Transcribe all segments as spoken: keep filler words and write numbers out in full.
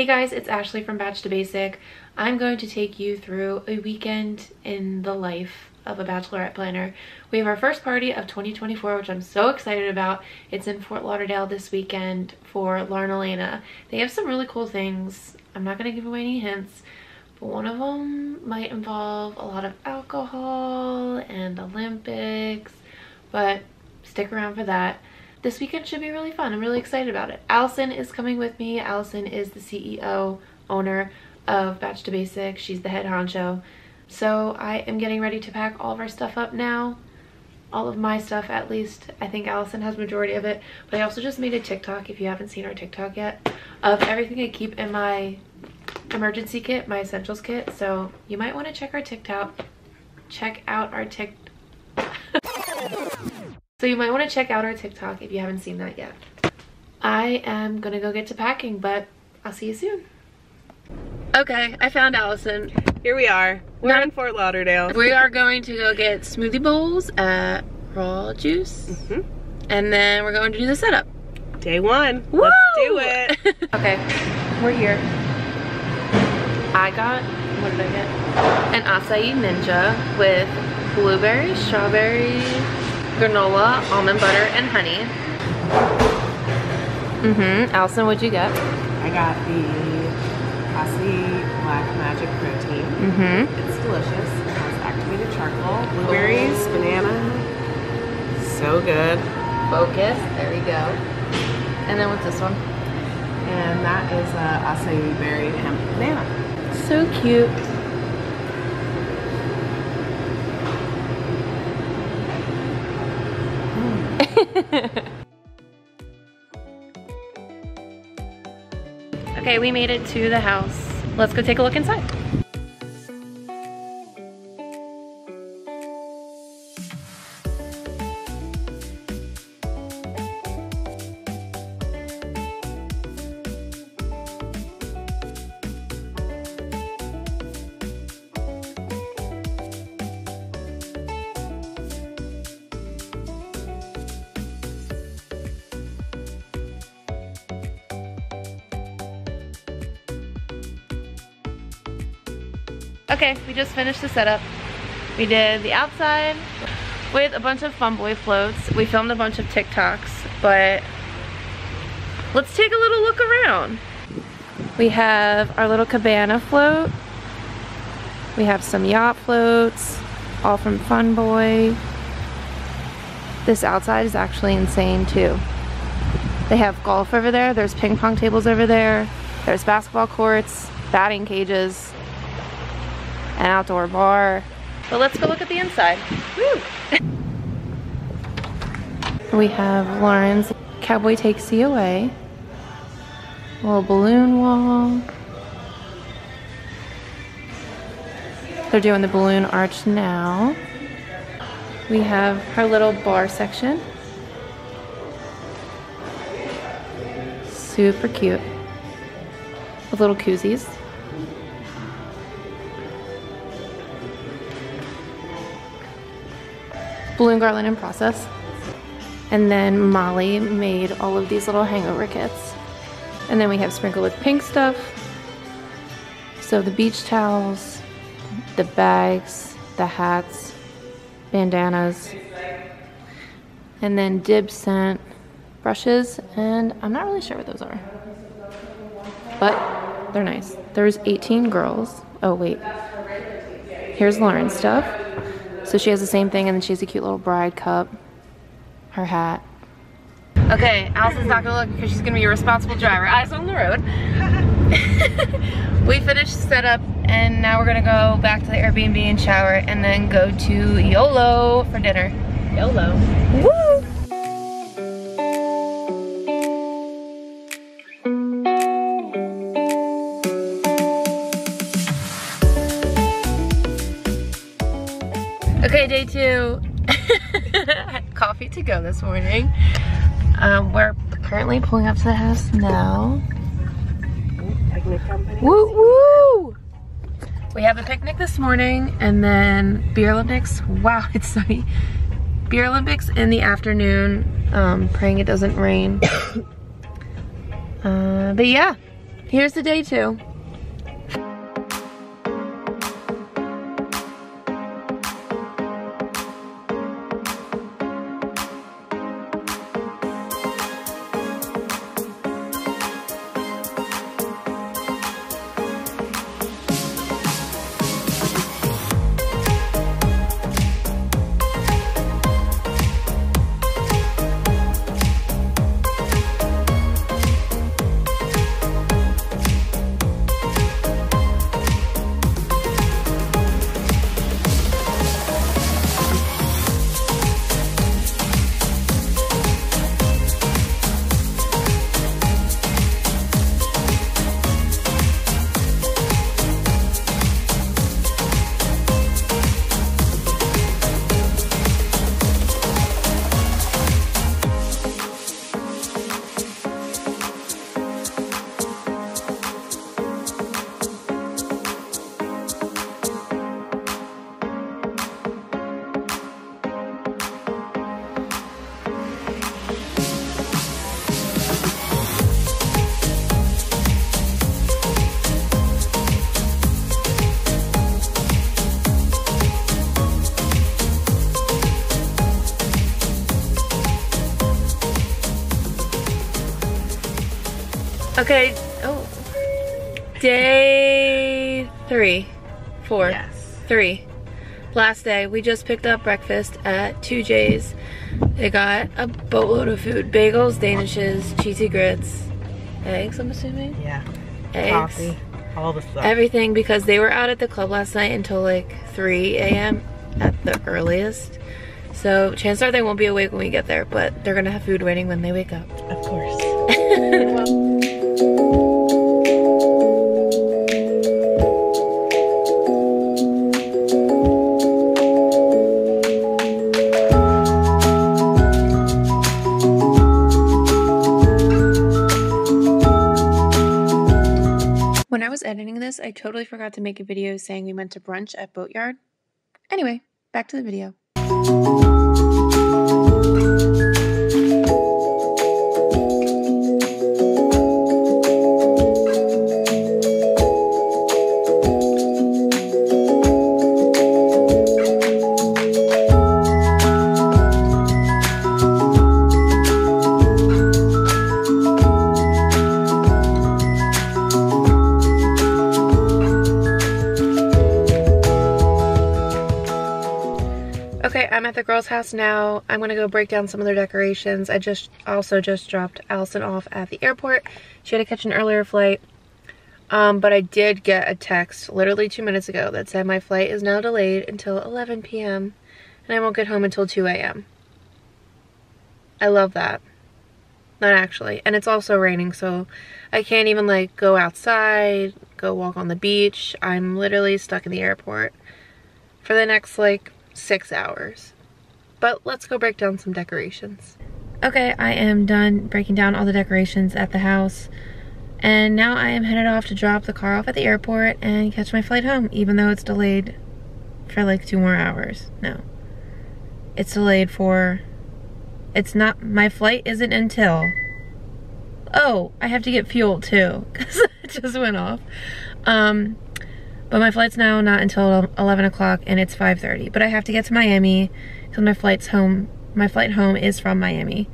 Hey guys, it's Ashley from Bach to Basic. I'm going to take you through a weekend in the life of a bachelorette planner. We have our first party of twenty twenty-four, which I'm so excited about. It's in Fort Lauderdale this weekend for Lauren Alaina. They have some really cool things. I'm not going to give away any hints, but one of them might involve a lot of alcohol and Olympics, but stick around for that. This weekend should be really fun. I'm really excited about it. Allison is coming with me. Allison is the C E O, owner of Bach to Basic. She's the head honcho. So I am getting ready to pack all of our stuff up now. All of my stuff, at least. I think Allison has the majority of it. But I also just made a TikTok, if you haven't seen our TikTok yet, of everything I keep in my emergency kit, my essentials kit. So you might want to check our TikTok. Check out our TikTok. So you might want to check out our TikTok if you haven't seen that yet. I am gonna go get to packing, but I'll see you soon. Okay, I found Allison. Here we are. We're Not, in Fort Lauderdale. We are going to go get smoothie bowls at Raw Juice. Mm-hmm. And then we're going to do the setup. Day one. Woo! Let's do it. Okay, we're here. I got, what did I get? An acai ninja with blueberry, strawberry, granola, almond butter, and honey. Mm-hmm. Allison, what'd you get? I got the Aussie Black Magic Protein. Mm-hmm. It's delicious. It has activated charcoal, blueberries, oh. banana. So good. Focus. There we go. And then what's this one? And that is uh, acai berry and banana. So cute. Okay, we made it to the house. Let's go take a look inside. Okay, we just finished the setup. We did the outside with a bunch of Funboy floats. We filmed a bunch of TikToks, but let's take a little look around. We have our little cabana float. We have some yacht floats, all from Funboy. This outside is actually insane too. They have golf over there. There's ping pong tables over there. There's basketball courts, batting cages, an outdoor bar. But let's go look at the inside. Woo! We have Lauren's Cowboy Takes You Away, a little balloon wall. They're doing the balloon arch now. We have her little bar section. Super cute. With little koozies. Balloon garland in process. And then Molly made all of these little hangover kits. And then we have sprinkled with pink stuff. So the beach towels, the bags, the hats, bandanas, and then dib scent brushes. And I'm not really sure what those are, but they're nice. There's eighteen girls. Oh wait, here's Lauren's stuff. So she has the same thing, and then she has a cute little bride cup, her hat. Okay, Allison's not gonna look because she's gonna be a responsible driver. Eyes on the road. We finished setup, and now we're gonna go back to the Airbnb and shower, and then go to YOLO for dinner. YOLO. Woo! Okay, day two. I had coffee to go this morning. Um, we're currently pulling up to the house now. Picnic company. Woo woo! We have a picnic this morning, and then Beer Olympics. Wow, it's sunny. Beer Olympics in the afternoon. Um, praying it doesn't rain. uh, but yeah, Here's the day two. Okay, oh, day three, four, yes. three, last day. We just picked up breakfast at two J's. They got a boatload of food, bagels, danishes, cheesy grits, eggs, I'm assuming? Yeah, eggs, coffee, all the stuff. Everything, because they were out at the club last night until like three A M at the earliest. So chances are they won't be awake when we get there, but they're gonna have food waiting when they wake up. Of course. When I was editing this, I totally forgot to make a video saying we went to brunch at Boatyard. Anyway, back to the video. I'm at the girls' house now. I'm gonna go break down some of their decorations. I just also just dropped Allison off at the airport. She had to catch an earlier flight, um, but I did get a text literally two minutes ago that said my flight is now delayed until eleven P M and I won't get home until two A M I love that. Not actually, and it's also raining, so I can't even like go outside, go walk on the beach. I'm literally stuck in the airport for the next like six hours. But let's go break down some decorations. Okay, I am done breaking down all the decorations at the house, and now I am headed off to drop the car off at the airport and catch my flight home, even though it's delayed for like two more hours. No, it's delayed for, it's not, my flight isn't until, oh, I have to get fuel too because it just went off. um But my flight's now not until eleven o'clock and it's five thirty. But I have to get to Miami because my flight's home. My flight home is from Miami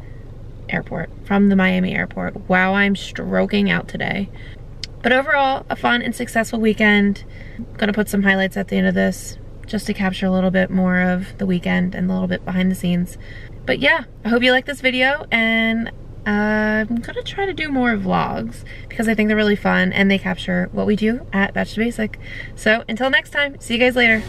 airport. From the Miami airport. Wow, I'm stroking out today. But overall, a fun and successful weekend. I'm gonna put some highlights at the end of this just to capture a little bit more of the weekend and a little bit behind the scenes. But yeah, I hope you like this video, and I'm gonna try to do more vlogs because I think they're really fun and they capture what we do at Bach to Basic. So until next time, see you guys later.